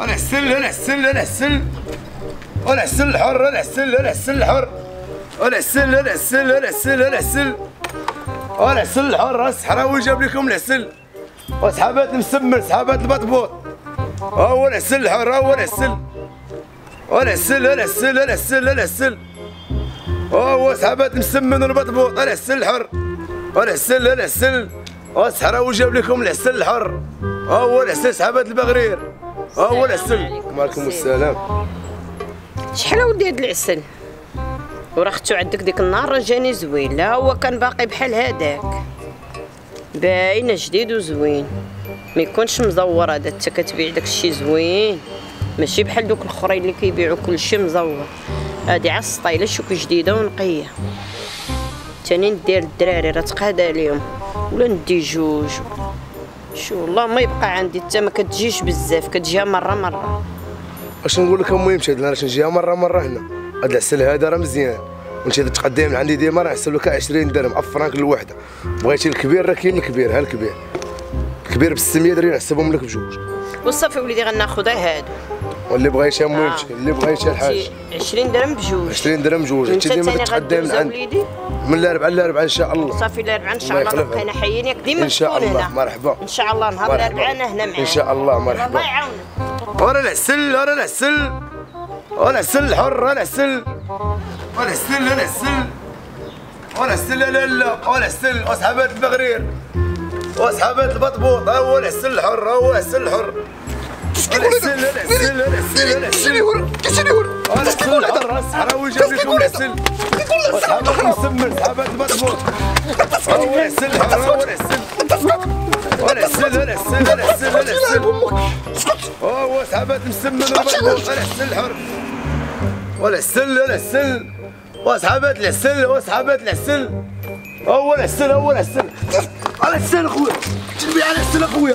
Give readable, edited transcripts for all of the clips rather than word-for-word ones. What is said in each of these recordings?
انا السل انا السل انا السل انا السل حر انا السل انا السل حر انا السل انا السل انا السل انا السل انا السل حر. الصحراوي جاب لكم السل وسحابات المسمر سحابات البطبوط. ها هو السل حر ها هو السل انا السل انا السل انا السل انا السل ها هو سحابات المسمن والبطبوط. انا السل حر انا السل انا السل. الصحراوي جاب لكم السل الحر ها هو السل سحابات البغرير ها هو السل. وعليكم السلام. شحال اودي هاد العسل وراه خدتو عندك ديك النهار راه جاني زوين. لا هو كان باقي بحال هذاك باينه جديد وزوين ما يكونش مزور. هذا انت كتبيع داك الشيء زوين ماشي بحال دوك الاخرين اللي كيبيعوا كلشي مزور. هادي على السطيله شوك جديده ونقيه. ثاني ندير الدراري راه تقادا ليهم ولا ندي جوج. شو والله ما يبقى عندي حتى ما كتجيش بزاف كتجيها مره مره. اش نقول لك المهم شاد راه نجيها مره مره هنا. هاد العسل هذا راه مزيان وانت تقدم عندي ديما راه عسل لك 20 درهم افرانك الوحده. بغيتي الكبير راه كاين الكبير ها الكبير الكبير ب600 درهم نحسبهم لك بجوج وصافي وليدي غناخذها هادو. واللي بغيتها مهمش اللي بغيتها الحاج 20 درهم بجوج 20 درهم بجوج. انت ديما تقدم عندي من الاربعاء للاربعاء ان شاء الله. صافي الاربعاء ان شاء الله بقينا حيين ياك ديما ان شاء الله. مرحبا ان شاء الله نهار الاربعاء انا هنا معاك ان شاء الله. مرحبا الله يعاونك. ورا العسل ورا العسل ورا العسل الحر ورا العسل ورا العسل ورا العسل ورا العسل لا لا ورا العسل. اصحابات البغرير واصحابات البطبوط ها هو العسل الحر ها هو العسل الحر. العسل العسل العسل العسل كيشري ور كيشري ور الصحراوي جاب لكم العسل وصحابات المسمر صحابات المطبوط ها هو العسل الحر ها هو العسل العسل العسل العسل العسل ها هو صحابات المسمر والبطبوط. العسل الحر والعسل العسل وصحابات العسل وصحابات العسل ها هو العسل ها هو العسل. على العسل اخويا تبيع على العسل اخويا.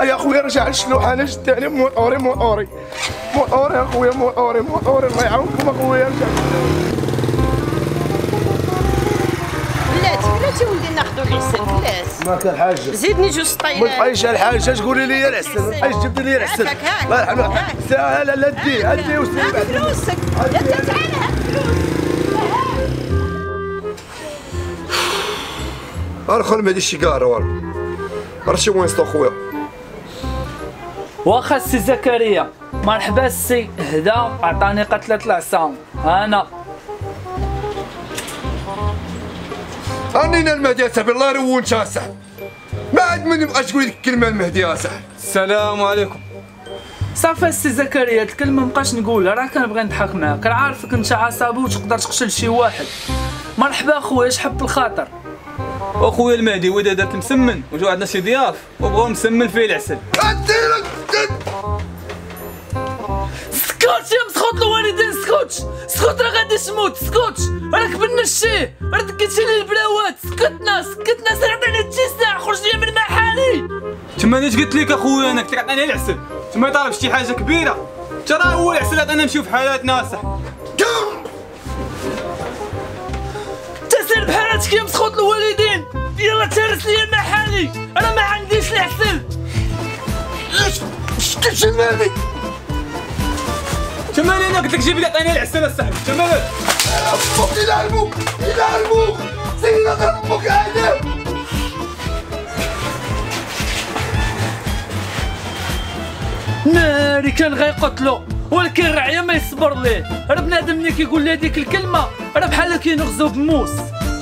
يا خويا رجع للشلوح. انا جد عليه موطوري موطوري موطوري يا خويا موطوري موطوري. الله يعاونكم اخويا. رجع بلاتي بلاتي ولدي ناخذوا العسل بلاتي. ماك الحاج زيدني جوج سطيلات. ما تبقايش الحاج تقولي لي العسل ما تبقايش تجيبي لي العسل. الله يرحمك سهله لا دي هدي وسلي بعد فلوسك لا تعال هاد الفلوس. ارخل مهدي الشيكار والو رشي وين سطو خويا. واخا السي زكريا مرحبا السي هدا عطاني قتله العصام. انا راني المهدي صاحبي الله يرونك يا صاحبي. ما عاد من بقاش تقول لك الكلمه المهدي يا صاحبي. السلام عليكم. صافي السي زكريا الكلمه مابقاش نقولها راه كنبغي نضحك معاك. راه عارفك انت عصبي وتقدر تقتل شي واحد. مرحبا خويا شحب الخاطر. اخويا المهدي ودادات مسمن وجاو عندنا شي ضياف وبغاو مسمن فيه العسل. اديلك سكوت يا مسخوط الوالدين سكوت سكوت راه غادي تموت سكوت راك بنشتيه راه دكيتي لي البلاوات. سكتنا سكتنا سرعنا التسع خرج لي من محالي. تمانيت قلت لك اخويا انك تعطيني العسل تما طالب شي حاجه كبيره ترى هو العسل عطانا نمشيو في حالاتنا صح. بحالاتك يا مسخوط الوالدين يلا تهرس لي محالي انا ما عنديش العسل. شتي مالي تمالي انا قلت لك جيب لي عطيني العسل اصاحبي تمالي. الى علموك الى علموك سيدي ربك عالم. ناري كان غيقتلو ولكن الرعيه ما يصبر ليه. راه بنادم ملي كيقول لي هذيك الكلمه راه بحال كينغزو بموس.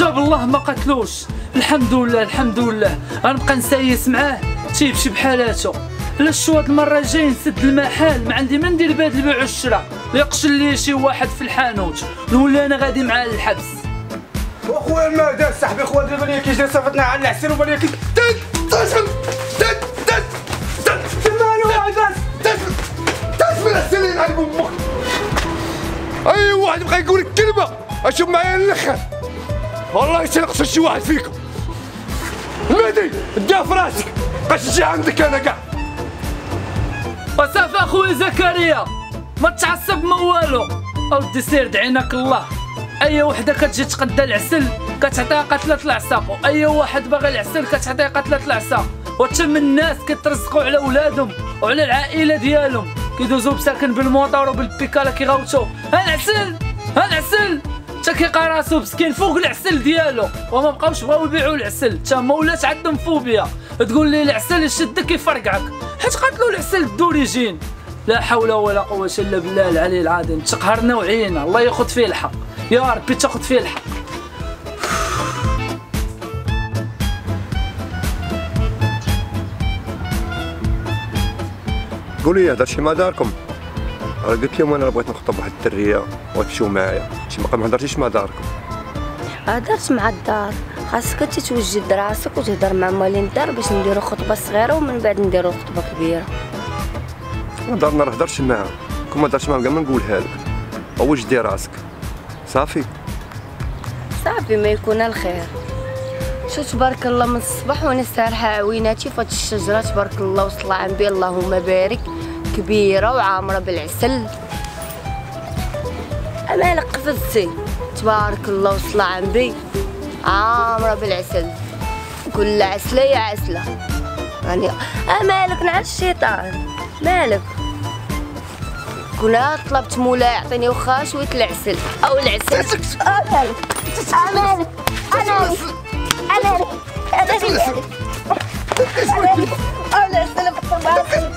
جاب الله ما قتلوش الحمد لله الحمد لله. غنبقى نسايس معاه تيمشي بحالاته. لا شو هاد المره الجايه نسد المحل ما عندي ما ندير بهاد البيع والشراء. يقشل لي شي واحد في الحانوت نولي انا غادي معاه للحبس. اخويا المهدي صاحبي خويا دابا ليا كيجي صافتنا على العسل وبالي كي تد تد تد تد تد تمالو عكاس تد تد من السلين يلعب امك. اي واحد بقى يقول الكلمه اشوف معايا الاخر والله يتنقصوا شي واحد فيكم. المهدي ديها في راسك، بقاش نجي عندك انا كاع. وصافي اخويا زكريا، ما تعصب ما والو، اودي سير دعيناك الله. اي وحده كتجي تقدا العسل كتعطيها قتله العصا، واي واحد باغي العسل كتعطيه قتله العصا. وتم الناس كيترزقوا على ولادهم وعلى العائله ديالهم، كيدوزوا بساكن بالموطور وبالبيكاله كيغوتوا ها العسل ها العسل، حتى كيلقى راسو مسكين فوق العسل ديالو. وما بقاوش بغاو يبيعوا العسل، حتى هما ولات عندهم فوبيا، تقول لي العسل يشدك يفرقعك، حيت قتلوا العسل الدوريجين. لا حول ولا قوه الا بالله العلي العظيم. تقهرنا وعينا، الله ياخذ فيه الحق، يا ربي تاخذ فيه الحق. قولوا لي هضر شي مع داركم. راه قلت لهم انا بغيت نخطب واحد الدريه وتمشيو معايا، شي ما هضرتيش مع داركم. هضرت مع الدار، خاصك تتوجد راسك وتهضر مع موالين الدار باش نديرو خطبه صغيره ومن بعد نديرو خطبه كبيره. هضرنا راه هضرتش معاها، كون ما هضرتش معاها كاع ما نقولها لك. وجدي راسك صافي صافي، ما يكون الخير. شو تبارك الله، من الصباح وانا سارحه عويناتي فهاد الشجره تبارك الله وصلى عن بي اللهم بارك، كبيره وعامره بالعسل. انا قفزتي تبارك الله وصلى عن بي عامره بالعسل، كل عسله يا عسله. يعني مالك نعال الشيطان مالك، كنا طلبت مولا يعطيني وخا شويه العسل او العسل. مالك مالك انا على هذا انا السلم الطباخي،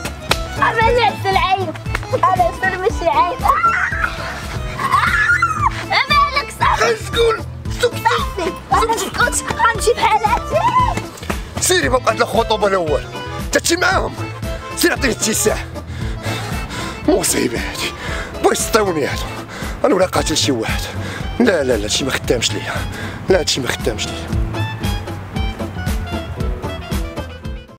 انا العسل عيب، انا العسل ماشي عيب. مالك صافي شكون صافي، انا سكوت غنمشي بحال هادشي. سيري فوق هاد الخطوبه الاول تتمشي معاهم، سير عطيه التساح. مصيبه هادي، بغيت تطيوني هادو، انا ولا قاتل شي واحد. لا لا لا، هادشي ما خدامش ليا، لا هادشي ما خدامش ليا.